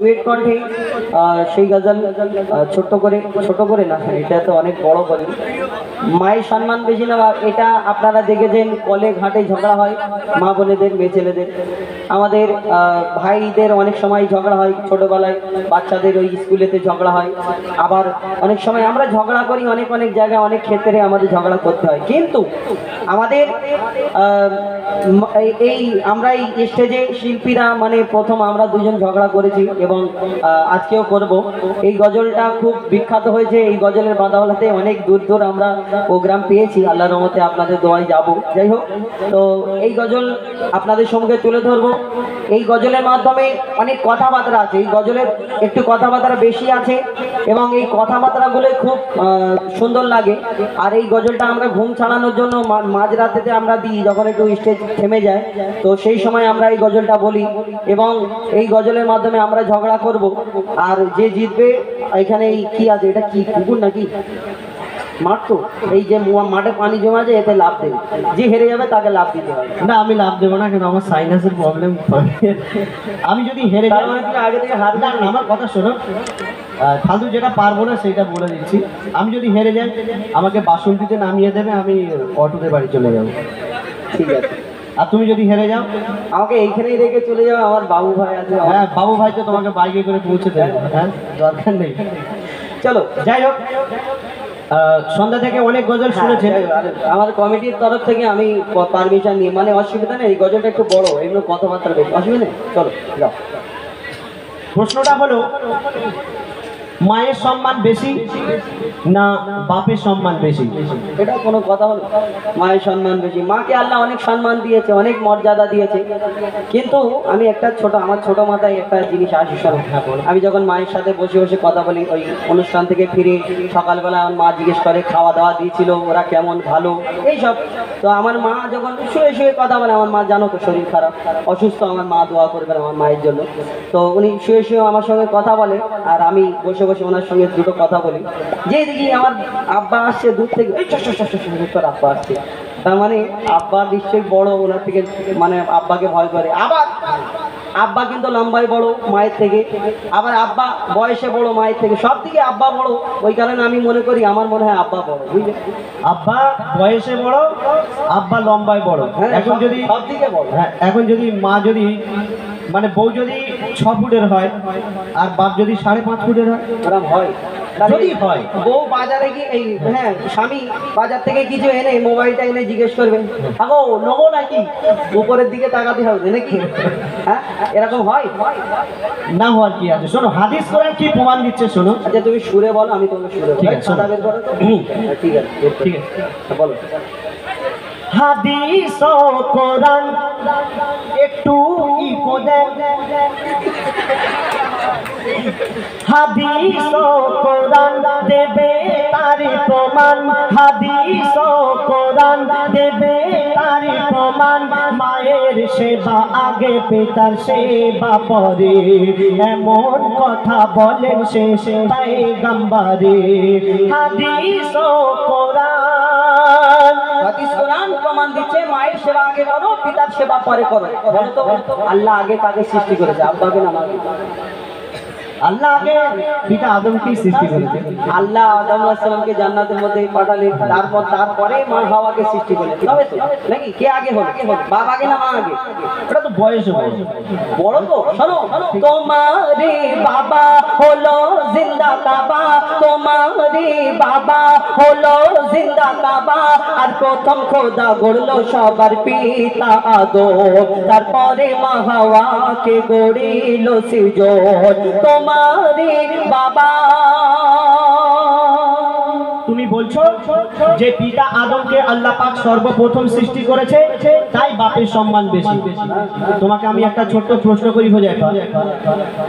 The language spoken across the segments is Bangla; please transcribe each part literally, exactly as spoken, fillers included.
ডুয়েট কণ্ঠে সেই গজল ছোট করে ছোট করে না, এটা তো অনেক বড় করে মায়ের সম্মান বেশি না। এটা আপনারা দেখেছেন কলে ঘাটে ঝগড়া হয় মা বোনেদের, মেয়ে ছেলেদের, আমাদের ভাইদের অনেক সময় ঝগড়া হয় ছোটোবেলায়, বাচ্চাদের ওই স্কুলেতে ঝগড়া হয়। আবার অনেক সময় আমরা ঝগড়া করি অনেক অনেক জায়গায়, অনেক ক্ষেত্রে আমাদের ঝগড়া করতে হয়। কিন্তু আমাদের এই আমরা এই স্টেজে শিল্পীরা মানে প্রথম আমরা দুজন ঝগড়া করেছি এবং আজকেও করব। এই গজলটা খুব বিখ্যাত হয়েছে, এই গজলের বাঁধাওয়ালাতে অনেক দূর দূর আমরা প্রোগ্রাম পেয়েছি, আল্লাহর রহমতে আপনাদের দোয়ায় যাব। যাই হোক, তো এই গজল আপনাদের সঙ্গে তুলে ধরব। এই গজলের মাধ্যমে অনেক কথাবার্তা আছে, এই গজলের একটু কথাবার্তা বেশি আছে এবং এই কথাবার্তাগুলো খুব সুন্দর লাগে। আর এই গজলটা আমরা ঘুম ছাড়ানোর জন্য মাঝরাতেতে আমরা দিই, যখন একটু স্টেজ থেমে যায় তো সেই সময় আমরা এই গজলটা বলি এবং এই গজলের মাধ্যমে আমরা ঝগড়া করব। আর যে জিতবে এখানে এই কি আছে, এটা কি কুকুর নাকি মাঠ, তো এই যে মাঠে পানি জমা যায় এতে লাভ দেবে, যে হেরে যাবে তাকে লাভ দিতে হবে। না আমি লাভ দেবো না, কিন্তু আমার সাইনাসের প্রবলেম, আমি যদি হেরে যাই আগে থেকে হাত না, আমার কথা শোনো, ফালতু যেটা পারবো না সেটা বলে দিচ্ছি। আমি যদি হেরে যাই আমাকে বাসন্তীতে নামিয়ে দেবে, আমি অটোতে বাড়ি চলে যাবো, ঠিক আছে? আর তুমি যদি হেরে যাও আমাকে এইখানেই রেখে চলে যাও, আমার বাবু ভাই আছে। হ্যাঁ বাবু ভাই তো তোমাকে বাইকে করে পৌঁছে দেবে, হ্যাঁ দরকার নেই। চলো যাই হোক, সন্ধ্যা থেকে অনেক গজল শুনেছেন, আমার কমিটির তরফ থেকে আমি পারমিশন নিয়ে, মানে অসুবিধা নেই, এই গজলটা একটু বড়, এগুলো কথাবার্তা বেশি, অসুবিধা নেই। চলো যাও। প্রশ্নটা হলো, মায়ের সম্মান বেশি না বাপের সম্মান বেশি? এটা কোনো কথা হলো? মায়ের সম্মান বেশি, মাকে আল্লাহ অনেক সম্মান দিয়েছে, অনেক মর্যাদা দিয়েছে। কিন্তু আমি একটা ছোট, আমার ছোট মাথায় একটা জিনিস আসি, আমি যখন মায়ের সাথে বসে বসে কথা বলি, ওই অনুষ্ঠান থেকে ফিরে সকালবেলা আমার মা জিজ্ঞেস করে খাওয়া দাওয়া দিয়েছিল, ওরা কেমন, ভালো, এইসব। তো আমার মা যখন শুয়ে শুয়ে কথা বলে, আমার মা জানো তো শরীর খারাপ, অসুস্থ, আমার মা দোয়া করবেন আমার মায়ের জন্য। তো উনি শুয়ে শুয়ে আমার সঙ্গে কথা বলে আর আমি বসে বসে ওনার সঙ্গে দুটো কথা বলি। যে দেখি আমার আব্বা আসছে দূর থেকে, তোর আব্বা আসছে, তার মানে আব্বা নিশ্চয়ই বড়, ওনার থেকে মানে আব্বাকে ভয় করে। আবার আব্বা কিন্তু লম্বায় বড় মায়ের থেকে, আবার আব্বা বয়সে বড় মায়ের থেকে, সব দিকে আব্বা বড়। ওই কারণে আমি মনে করি, আমার মনে হয় আব্বা বড়, বুঝলেন? আব্বা বয়সে বড়, আব্বা লম্বায় বড়। হ্যাঁ এখন যদি সব দিকে বড়, হ্যাঁ এখন যদি মা যদি মানে বউ যদি ছ ফুটের হয় আর বাপ যদি সাড়ে পাঁচ ফুটের হয়, ওরকম হয় যদি হয়। বউ বাজারে গিয়ে এই, হ্যাঁ স্বামী বাজার থেকে কিছু এনে মোবাইলটা এনে জিজ্ঞেস করবেন, আগো নেবো নাকি, উপরের দিকে তাকাতে হবে নাকি, হ্যাঁ এরকম হয় না। হওয়ার কি আছে? শোনো হাদিস কোরআন কি প্রমাণ দিচ্ছে, শোনো। আচ্ছা তুমি সুরে বলো, আমি তোমাকে সুরে বলি, কথা বের করো। ঠিক আছে ঠিক আছে বলো। হাদিস ও কোরআন একটু ইকো দেন, হাদিস ও কোরআন দেবে তার প্রমাণ, হাদিস ও কোরআন দেবে তার প্রমাণ। মায়ের সেবা আগে, পিতার সেবা পরে, এমন কথা বলেন শেষ পয়গম্বরে। হাদিস ও কোরআন, হাদিস কোরআন প্রমাণ দিচ্ছে মায়ের সেবা আগে করো, পিতার সেবা পরে করো। আল্লাহ আগে তাকে সৃষ্টি করেছে, আব্বাকে না মাকে? আল্লাহ আগে পিতা আদমকে সৃষ্টি করেছে, আল্লাহ আদম আলাইহিস সালামকে জান্নাতের মধ্যে পাঠালেন, তারপর তারপরে মা হাওয়াকে সৃষ্টি করলেন, তবে তো নাকি? কে আগে হল, বাবা আগে না মা আগে? এটা তো বয়সে বড়। তো শোনো, তোমারে বাবা হলো জিন্দা কাবা, তোমারে বাবা হলো জিন্দা কাবা, আর প্রথম খোদা গড়লো সবার পিতা আদম, তারপরে মা হাওয়াকে গড়িল সৃজন। তোমারে বাবা, তুমি বলছো যে পিতা আদমকে আল্লাহ পাক সর্বপ্রথম সৃষ্টি করেছে, তাই বাপের সম্মান বেশি। তোমাকে আমি একটা ছোট্ট প্রশ্ন করি, হয়ে যায়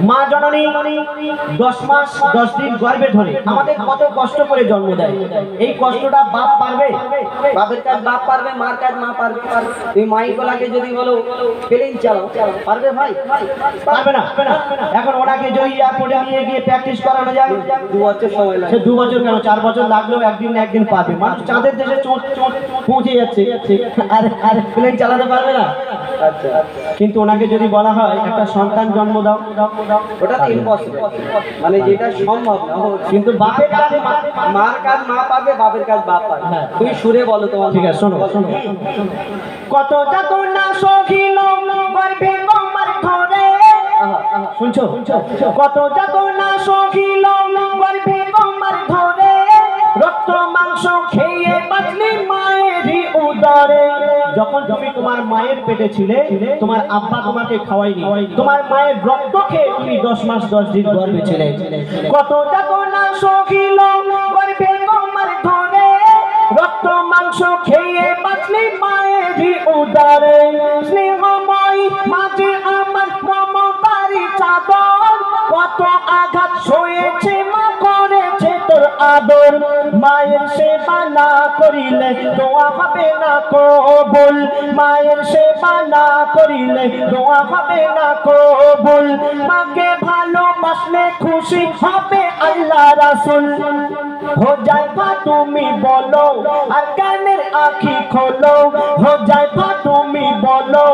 মা জননী দশ মাস দশ দিন গর্ভে ধরে আমাদের কত কষ্ট করে জন্ম দেয়, এই কষ্টটা বাপ পারবে? বাপের কাজ বাপ পারবে, মার কাজ মা পারবে। তুমি মাইকোলাকে যদি বলো প্লেন চালাও, পারবে ভাই? পারবে না। এখন ওনাকে যদি এয়ারপোর্টে নিয়ে গিয়ে প্র্যাকটিস করানো যায়, দু বছর সময় লাগে, দু বছর কেন চার বছর লাগে, একদিন না একদিন পাবে। মানুষ চাঁদের দেশে চোট চোট পৌঁছে যাচ্ছে, আর আর প্লেন চালাতে পারবে না। কিন্তু ওনাকে যদি বলা হয় একটা সন্তান জন্ম দাও, ওটা ইম্পসিবল, মানে যেটা সম্ভব না। কিন্তু বাপের কাজ মার কাজ মা পাবে, বাপের কাজ বাপ পাবে। তুই সুরে বলো তোমার। ঠিক আছে শোনো শোনো। কত যতনা সখিল গর্ভে তোমার ধরে, শুনছো কত যতনা সখিল গর্ভে তোমার ধরে, রক্ত মাংস খেয়ে বাঁচলি মায়েরই উদারে। যখন তুমি তোমার মায়ের পেটে ছিলে, তোমার আব্বা তোমাকে খাওয়ায়নি, তোমার মায়ের রক্ত খেয়ে তুমি দশ মাস দশ দিন গর্ভে ছিলে। কত যতনা সখিল গর্ভে তোমার ধরে, রক্ত মাংস খেয়ে বাঁচলি মায়েরই উদারে। স্নেহময় মাঝে আমার মমতারি চাদর, কত আঘাত সয়েছে মা করেছে তোর আদর। মায়ের সেবা না করিলে দোয়া হবে না কবুল, মায়ের সেবা না করিলে দোয়া হবে না কবুল। মাকে ভালোবাসলে খুশি হবে আল্লাহ রাসূল। हो जाए था तुम्हें बोलो और कानेर आँखी खोलो, हो जाए था तुम्हें बोलो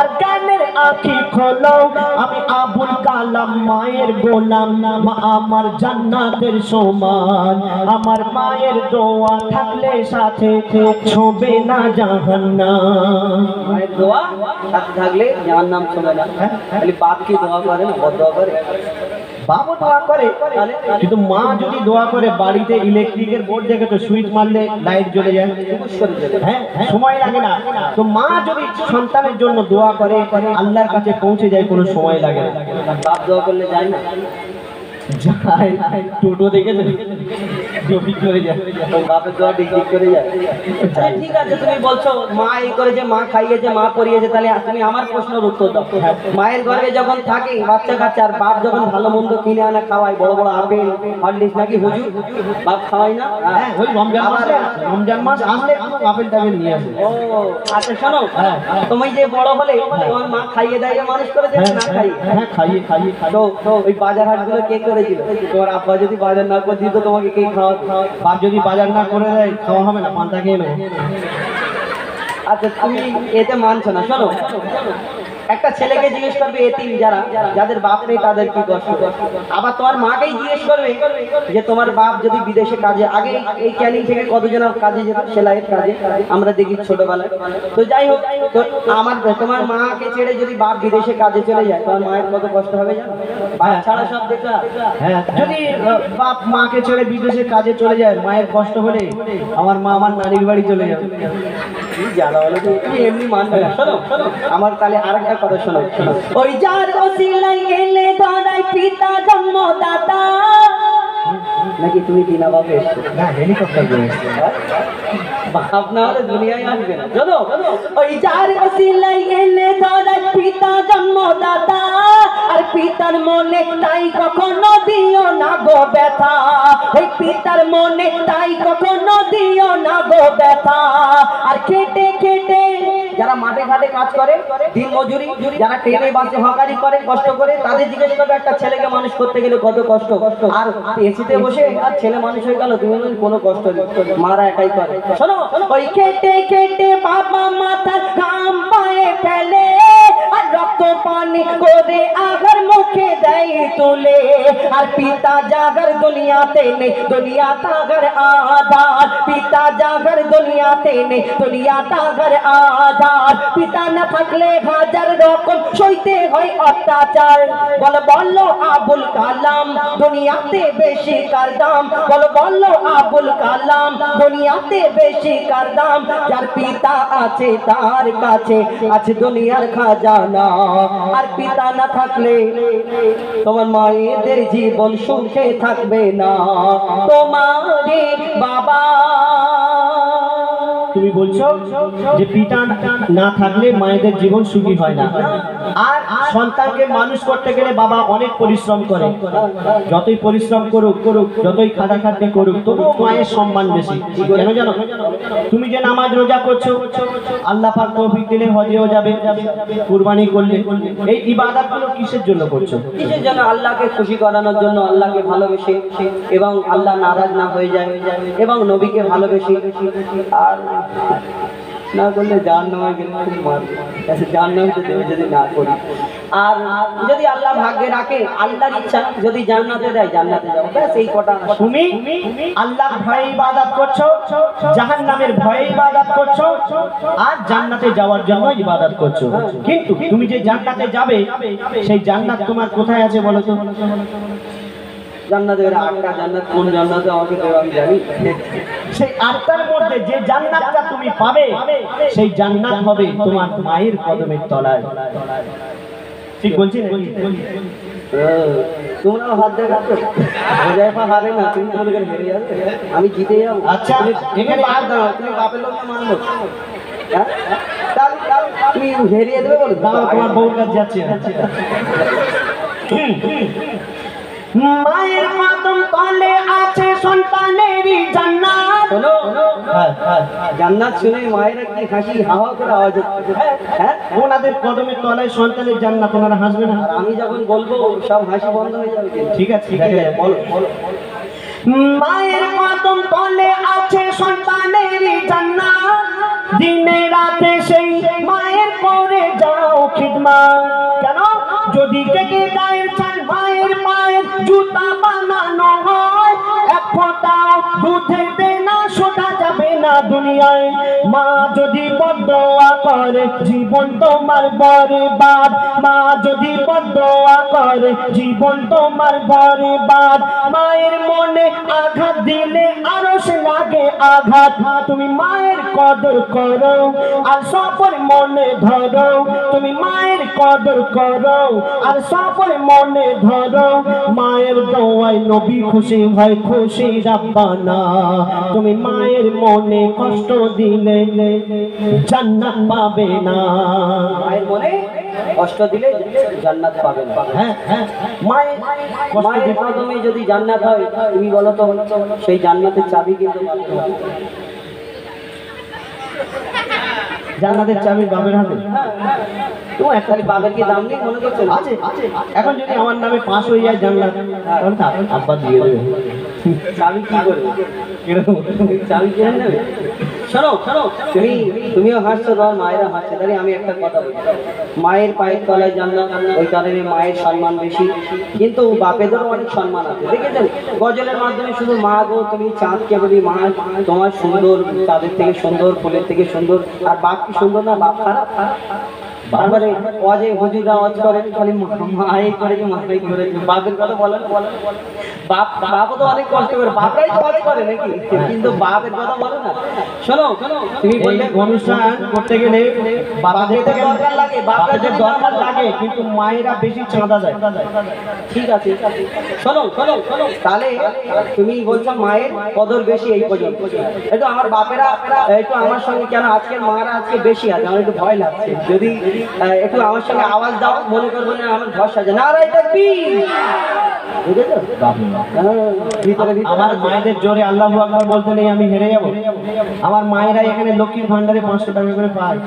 और कानेर आँखी खोलो। আমি আবুল কালাম মায়ের গোলাম, মা আমার জান্নাতের সমান। আমার মায়ের দোয়া থাকলে সাথে ছোঁবে না জাহান্নাম। মায়ের দোয়া সাথে থাকলে জাহান্নাম ছোঁবে না। খালি বাপ কি দোয়া করে না, বদ দোয়া করে? বাপ দোয়া করে, কিন্তু মা যদি দোয়া করে বাড়িতে ইলেকট্রিকের বোর্ড দেখে তো সুইচ মারলে লাইট জ্বলে যায়, হ্যাঁ সময় লাগে না। তো মা যদি সন্তানের জন্য দোয়া করে আল্লাহর কাছে পৌঁছে যায়, কোনো সময় লাগে না। বাপ দোয়া করলে যায় না? যায়, টোটো দেখে ঠিক করে যায়। বাপের দোয়া ঠিক করে যায়। ঠিক আছে, তুমি বলছো মা এই করেছে, মা খাইয়েছে, মা পরিয়েছে, তাহলে তুমি আমার প্রশ্নের উত্তর দাও। মায়ের ঘরে যখন থাকে বাচ্চা কাচ্চা, আর বাপ যখন ভালো মন্দ কিনে আনা খাওয়ায়, বড় বড় আপেল হরলিক্স নাকি হুজুর বাপ খাওয়ায় না? হ্যাঁ, ওই রমজান মাস, রমজান মাস আসলে আপেল টাপেল নিয়ে আসে। ও আচ্ছা শোনো, তুমি যে বড় হলে তোমার মা খাইয়ে দাইয়ে মানুষ করেছে না? খাই হ্যাঁ খাইয়ে খাইয়ে খাইয়ে। তো ওই বাজার হাটগুলো কে করেছিল? তোমার আব্বা যদি বাজার না করে দিত তোমাকে কে খাওয়া? বাপ যদি বাজার না করে দেয় খাওয়া হবে না, পান্তা খেয়ে নেবে। আচ্ছা তুমি এতে মানছো না। শোনো, একটা ছেলেকে জিজ্ঞেস করবে এতিম যারা, যাদের বাপ নেই তাদের কি কষ্ট। আবার তোমার মাকেই জিজ্ঞেস করবে যে তোমার বাপ যদি বিদেশে কাজে, আগে এই ক্যানিং থেকে কতজনের কাজে যেত, সেলাইয়ের কাজে আমরা দেখি ছোটবেলায়। তো যাই হোক, আমার তোমার মাকে ছেড়ে যদি বাপ বিদেশে কাজে চলে যায়, তোমার মায়ের কত কষ্ট হবে জানো? বাপ ছাড়া সব দেখা। হ্যাঁ, যদি বাপ মাকে ছেড়ে বিদেশে কাজে চলে যায়, মায়ের কষ্ট হলে আমার মা আমার নানির বাড়ি চলে যাবে। যারা হলো তুমি এমনি মানবে না। শোনো আমার তাহলে আরেকটা কথা শোনো। ওই যার ওসিলায় এলে ধরাই পিতা জন্মদাতা, নাকি তুমি বিনা বাপে এসছো? না, হেলিকপ্টার দিয়ে এসছো। বাপ না হলে দুনিয়ায় আসবে না। চলো, ওই যার ওসিলায় এলে ধরাই পিতা জন্মদাতা, আর পিতার মনে তাই কখনো দিও না গো ব্যথা। ওই পিতার মনে তাই কখনো দিও না গো ব্যথা। আর কেটে কেটে যারা মাঠে ঘাটে কাজ করে, দিন মজুরি, যারা ট্রেনে বাসে হকারি করে কষ্ট করে, তাদের জিজ্ঞেস করবে একটা ছেলেকে মানুষ করতে গেলে কত কষ্ট। আর এসিতে বসে আর ছেলে মানুষ হয়ে গেল, তুমি কোনো কষ্ট নেই, মারা একাই করে। শোনো, ওই কেটে কেটে বাবা মাথার ঘাম পায়ে ফেলে, আর রক্ত পানি করে আগার মুখে দেয় তোলে। আর পিতা জাগার দুনিয়াতে নেই, দুনিয়া তাগার আধার। পিতা জাগার দুনিয়াতে নেই, দুনিয়া তাগার আধার। পিতা না থাকলে হাজার রকম সইতে হয় অত্যাচার। বল বললো আবুল কালাম দুনিয়াতে বেশি কার দাম, বল বললো আবুল কালাম দুনিয়াতে বেশি কার দাম। যার পিতা আছে তার কাছে আছে দুনিয়ার খাজানা। আর পিতা না থাকলে তোমার মায়েদের জীবন সুখে থাকবে না। তোমাদের বাবা, তুমি বলছো যে পিতা না থাকলে মায়েদের জীবন সুখী হয় না। আর সন্তানকে মানুষ করতে গেলে বাবা অনেক পরিশ্রম করে। যতই পরিশ্রম করুক করুক যতই খাটাখাটনি করুক, তবুও মায়ের সম্মান বেশি। কেন জানো? তুমি যে নামাজ রোজা করছো, আল্লাহ পাক তৌফিক দিলে হজেও যাবে, কুরবানি করলে, এই ইবাদতগুলো কিসের জন্য করছো? কিসের জন্য? আল্লাহকে খুশি করানোর জন্য, আল্লাহকে ভালোবেসে, এবং আল্লাহ নারাজ না হয়ে যায়, এবং নবীকে ভালোবেসে। আর ना कर ले जान ना गए ऐसे जान ना जो ना करी और यदि आल्ला भाग्य रखे आल्लार इच्छा यदि জান্নাতে দেয় জান্নাতে যাও बस এই কথা তুমি আল্লাহর ভয়ে ইবাদত করছো জাহান্নামের ভয়ে ইবাদত করছো আর জান্নাতে যাওয়ার জন্য ইবাদত করছো কিন্তু তুমি যে জান্নাতে যাবে সেই জান্নাত তোমার কোথায় আছে বলো তো জান্নাতের আটটা জান্নাত কোন জান্নাতে আমাকে দেওয়া আমি জানি সেই আটটার মধ্যে যে জান্নাতটা তুমি পাবে সেই জান্নাত হবে তোমার মায়ের কদমের তলায় ঠিক বলছি তোমরা হাত দেখাতো জয়ফা হারে না তুমি ভুল করে হেরে যাবে আমি জিতে যাব আচ্ছা এখানে বাদ দাও তুমি বাপের লোক না মানলো হ্যাঁ তাই তুমি হেরে দেবে বল দাও তোমার বউর কাছে যাচ্ছে মায়ের কদম তলে আছে সন্তানেরই জান্নাত হলো জান্নাত শুনে মায়ের কি হাসি হাওয়া করে আওয়াজ হচ্ছে হ্যাঁ ওনাদের কদমের তলায় সন্তানের জান্নাত ওনারা হাসবে না আর আমি যখন বলবো সব হাসি বন্ধ হয়ে যাবে ঠিক আছে ঠিক আছে বলো বলো মায়ের কদম তলে আছে সন্তানেরই জান্নাত দিনে রাতে সেই মায়ের করে যাও খিদমত কেন যদি কে গায়ের চাল মায়ের পায়ের জুতা বানানো হয় এক ফোঁটা দুধে দেনা শোনা যাবে না দুনিয়ায় মা যদি বদদোয়া করে জীবন তোমার বরবাদ মা যদি বদদোয়া করে জীবন তোমার বরবাদ মায়ের মনে আঘাত দিলে আরো সে লাগে আঘাত তুমি মায়ের কদর করো আর সফর মনে ধরো তুমি মায়ের কদর করো আর সফর মনে ধরো মায়ের দোয়ায় নবী খুশি হয় খুশি রাব্বানা তুমি মায়ের মনে কষ্ট দিলে জান্নাত পাবে না মায়ের মনে কষ্ট দিলে জান্নাত পাবে না হ্যাঁ হ্যাঁ মায়ের মায়ের কদমে যদি জান্নাত হয় তুমি বলো তো সেই জান্নাতের চাবি কিন্তু জান্নাতের চাবি বাবার হাতে তো একখানি বাবার কি দাম নেই মনে করছো আছে এখন যদি আমার নামে পাস হয়ে যায় জান্নাত তাহলে আব্বা দিয়ে দেবে চাবি কি করবে এরকম চাবি কেন নেবে চলো চলো তুমি তুমিও হাসছো তোমার মায়েরা হাসছে তাহলে আমি একটা কথা বলি মায়ের পায়ের তলায় জান্নাত ওই কারণে মায়ের সম্মান বেশি কিন্তু বাপেদেরও অনেক সম্মান আছে দেখেছেন গজলের মাধ্যমে শুধু মা গো তুমি চাঁদকে বলি মা তোমার সুন্দর চাঁদের থেকে সুন্দর ফুলের থেকে সুন্দর আর বাপ কি সুন্দর না বাপ খারাপ বারবারে ওয়াজে হুজুরা ওয়াজ করেন খালি মায়ে করে যে মায়ে করে বাপের কথা বলেন বলেন বাপ বাপও তো অনেক কষ্ট করে বাপরাই তো ওয়াজ করে নাকি কিন্তু বাপের কথা বলে না শোনো তুমি বললে অনুষ্ঠান করতে গেলে বাবাদের দরকার লাগে বাপদের দরকার লাগে কিন্তু মায়েরা বেশি চাঁদা যায় ঠিক আছে শোনো শোনো শোনো তাহলে তুমি বলছো মায়ের কদর বেশি এই পর্যন্ত একটু আমার বাপেরা একটু আমার সঙ্গে কেন আজকে মারা আজকে বেশি আছে আমার একটু ভয় লাগছে যদি একটু আমার সঙ্গে আওয়াজ দাও মনে করবো না আমার ঘর সাজে না রাই থাকবি আমার মায়েদের জোরে আল্লাহু আকবার বলতে নেই আমি হেরে যাবো আমার মায়েরা এখানে লক্ষ্মীর ভান্ডারে পাঁচশো টাকা করে পায়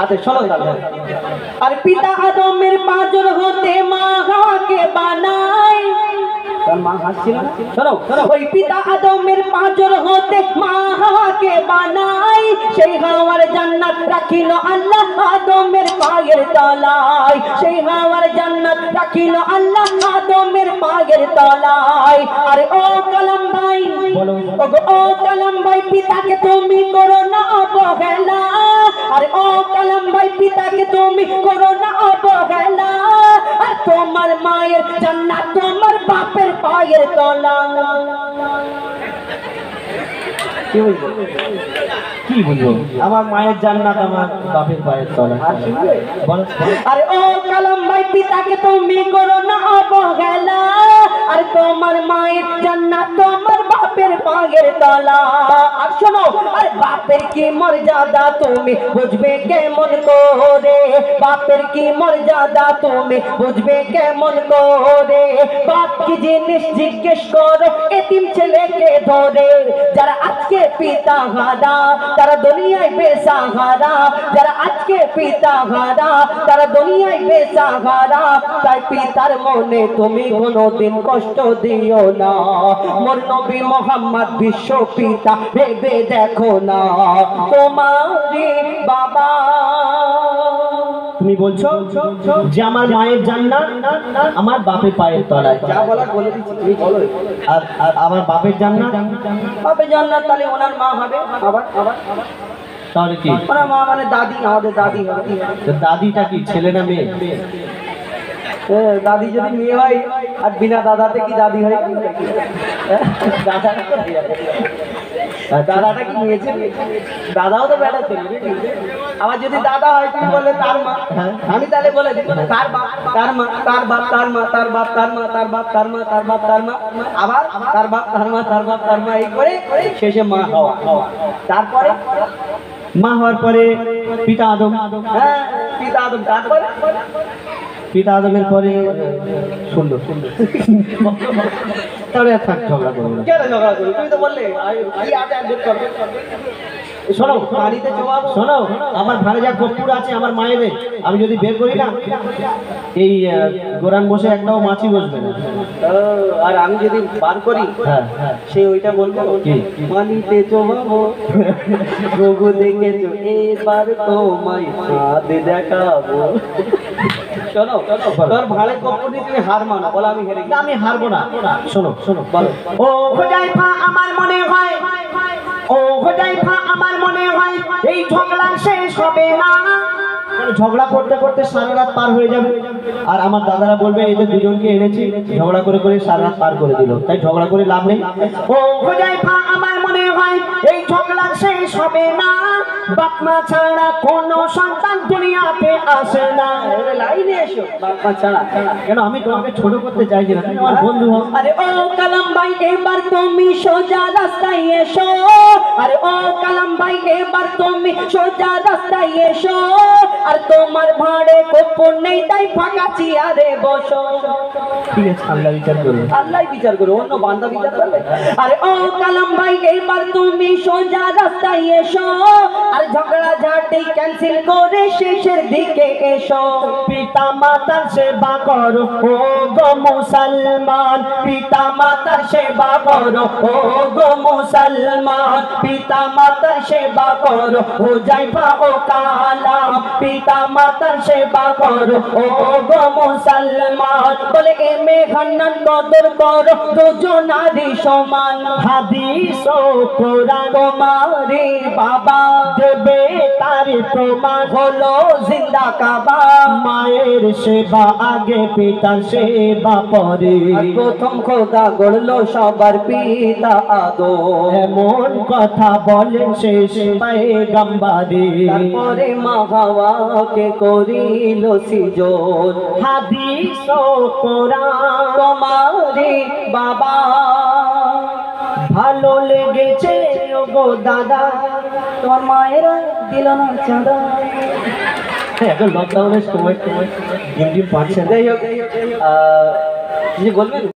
আচ্ছা চলো দাদা আর পিতা আদমের পাঁচজন হতে মাকে বানায় মা হাসছিল না চলো চলো ওই পিতা আদমের পাঁচজন হতে মাকে বানায় সেই হাওয়ার জান্নাত রাখিল আল্লাহ আদমের পায়ের তলায় সেই হাওয়ার জান্নাত রাখিল আল্লাহ আদমের পায়ের তলায় আরে ও কালাম ভাই বলো ও কালাম ভাই পিতাকে তুমি করো না অবহেলা আরে ও কালাম ভাই পিতাকে তুমি করো না অবহেলা আর তোমার মায়ের জান্নাত তোমার বাপের পায়ের তলায় কি বলবো কি বলবো আমার মায়ের জান্নাত আমার বাপের পায়ের তলায় আরে ও কালাম ভাই পিতাকে তুমি করো না অবহেলা আর তোমার মায়ের জান্নাত তোমার বাপের পায়ের তলায় আর শোনো আরে বাপের কি মর্যাদা তুমি বুঝবে কেমন করে বাপের কি মর্যাদা তুমি বুঝবে কেমন করে বাপ কি জিনিস জিজ্ঞেস করো এতিম ছেলেকে ধরে যারা আজকে পিতা হারা তারা দুনিয়ায় বেসাহারা যারা আজকে পিতা হারা তারা দুনিয়ায় বেসাহারা তাই পিতার মনে তুমি কোনোদিন কষ্ট দিও না, মোর নবী মোহাম্মদ বিশ্ব পিতা ভেবে দেখো না। তোমারে বাবা তুমি বলছো যে আমার মায়ের জান্নাত আমার বাপের পায়ের তলায়, যা বলা বলে দিচ্ছি তুমি বলো। আর আর আমার বাপের জান্নাত বাপের জান্নাত তাহলে ওনার মা হবে। আবার আবার আবার তাহলে কি ওনার মা মানে দাদি, আমাদের দাদি হবে। দাদিটা কি ছেলে না মেয়ে? দাদি যদি মেয়ে হয় আর বিনা দাদাতে কি দাদি হয়? দাদা দাদাটা কি নিয়েছে? দাদাও তো বেড়াচ্ছে। আমার যদি দাদা হয় তুমি বললে তার মা, আমি তাহলে বলে দিই তার বাপ, তার মা, তার বাপ, তার মা, তার বাপ, তার মা, তার বাপ, তার মা, তার বাপ, তার মা, আবার তার বাপ, তার মা, তার বাপ, তার মা, এই করে শেষে মা হওয়া। তারপরে মা হওয়ার পরে পিতা আদম। হ্যাঁ পিতা আদম, তারপরে পিতা আদমের পরে সুন্দর সুন্দর। তাহলে থাক ঝগড়া করো না, কেন ঝগড়া করো? তুমি তো বললে কি আজ আজ দুধ করবে। শোনো বাড়িতে জবাব শোনো, আমার ভাড়া যা কর্পুর আছে আমার মায়েদের, আমি যদি বের করি না এই গোরান বসে একটাও মাছি বসবে না। আর আমি যদি বার করি সে ওইটা বলবো বাড়িতে জবাব রঘু দেখেছো এবার তোমায় হাত দেখাবো। শোনো তোর ভাড়া কর্পুর নিয়ে তুমি হার মানো, বলো আমি হেরে গেছি। আমি হারবো না। শোনো শোনো বলো, ও খোদাই পা আমার মনে হয় ও খোদাই পা আমার মনে হয় এই ঝগড়া শেষ হবে না। ঝগড়া করতে করতে সারা রাত পার হয়ে যাবে, আর আমার দাদারা বলবে এই তো দুজনকে এনেছি ঝগড়া করে করে সারা রাত পার করে দিল, তাই ঝগড়া করে লাভ নেই। ও খোদাই পা আমার মনে হয় এই ঝগড়া শেষ হবে না। বাপমা ছাড়া কোনো সন্তান দুনিয়াতে আসে না। লাইনে এসো, বাপমা ছাড়া কেন? আমি তোমাকে ছোট করতে চাইছি না, তুমি আমার বন্ধু হও। আরে ও কালাম ভাই এবার তুমি সোজা রাস্তায় এসো। আরে ও কালাম ভাই এবার তুমি সোজা রাস্তায় এসো। আর তোমার ভাড়ে গোপন নেই তাই ফাঁকা চেয়ারে বসো। ঠিক আছে আল্লাহ বিচার করো, আল্লাহ বিচার করো, অন্য বান্দা বিচার করবে। আরে ও কালাম ভাই এবার তুমি সোজা রাস্তায় এসো। আর ঝগড়া ঝাঁটি ক্যান্সেল করে শেষের দিকে এসো। পিতা মাতার সেবা করো ও গো মুসলমান, পিতা মাতার সেবা করো ও গো মুসলমান, পিতা মাতার সেবা করো ও যাইবা ও কালাম, পিতা মাতার সেবা করো ও গো মুসলমান। বলে এমে খান্নান কদর করো দুজনারই সমান। হাদিস ও কোরআন তোমারই বাবা দেবে তার তোমার হলো জিন্দা কাবা। মায়ের সেবা আগে পিতার সেবা পরে, প্রথম খোদা গড়লো সবার পিতা আদম। এমন কথা বলেন শেষ পয়গম্বরে, তারপরে মা হাওয়াকে করিল সিজদ। হাদিস ও কোরআন তোমারই বাবা। ভালো লেগেছে গো দাদা তোমার মায়েরা দিল না চাঁদা। এখন লকডাউনের সময় সময় ডিম ডিম পাচ্ছে, যাই হোক বলবেন।